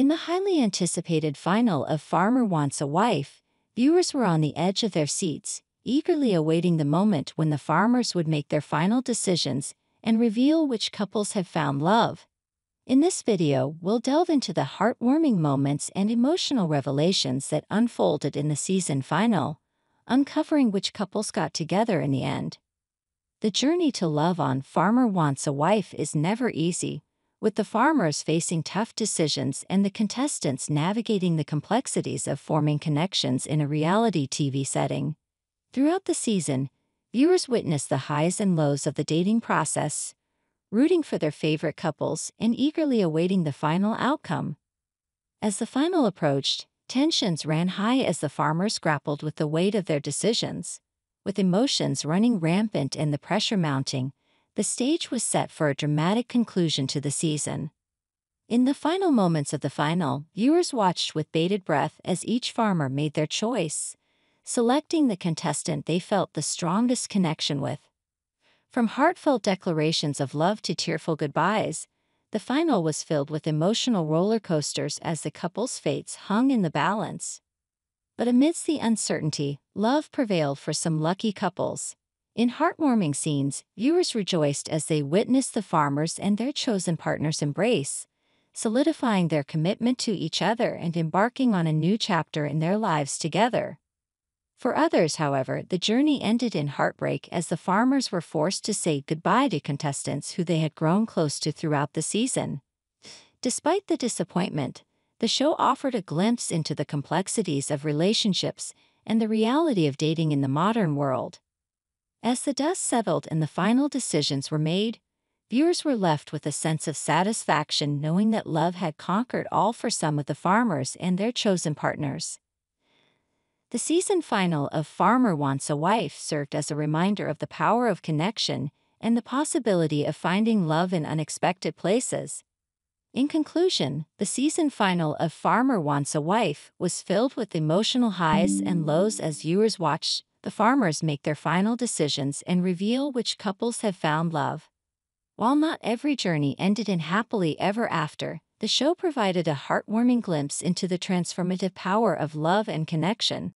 In the highly anticipated final of Farmer Wants a Wife, viewers were on the edge of their seats, eagerly awaiting the moment when the farmers would make their final decisions and reveal which couples have found love. In this video, we'll delve into the heartwarming moments and emotional revelations that unfolded in the season final, uncovering which couples got together in the end. The journey to love on Farmer Wants a Wife is never easy, with the farmers facing tough decisions and the contestants navigating the complexities of forming connections in a reality TV setting. Throughout the season, viewers witnessed the highs and lows of the dating process, rooting for their favorite couples and eagerly awaiting the final outcome. As the final approached, tensions ran high as the farmers grappled with the weight of their decisions. With emotions running rampant and the pressure mounting, the stage was set for a dramatic conclusion to the season. In the final moments of the final, viewers watched with bated breath as each farmer made their choice, selecting the contestant they felt the strongest connection with. From heartfelt declarations of love to tearful goodbyes, the final was filled with emotional roller coasters as the couple's fates hung in the balance. But amidst the uncertainty, love prevailed for some lucky couples. In heartwarming scenes, viewers rejoiced as they witnessed the farmers and their chosen partners embrace, solidifying their commitment to each other and embarking on a new chapter in their lives together. For others, however, the journey ended in heartbreak as the farmers were forced to say goodbye to contestants who they had grown close to throughout the season. Despite the disappointment, the show offered a glimpse into the complexities of relationships and the reality of dating in the modern world. As the dust settled and the final decisions were made, viewers were left with a sense of satisfaction knowing that love had conquered all for some of the farmers and their chosen partners. The season final of Farmer Wants a Wife served as a reminder of the power of connection and the possibility of finding love in unexpected places. In conclusion, the season final of Farmer Wants a Wife was filled with emotional highs and lows as viewers watched the farmers make their final decisions and reveal which couples have found love. While not every journey ended in happily ever after, the show provided a heartwarming glimpse into the transformative power of love and connection.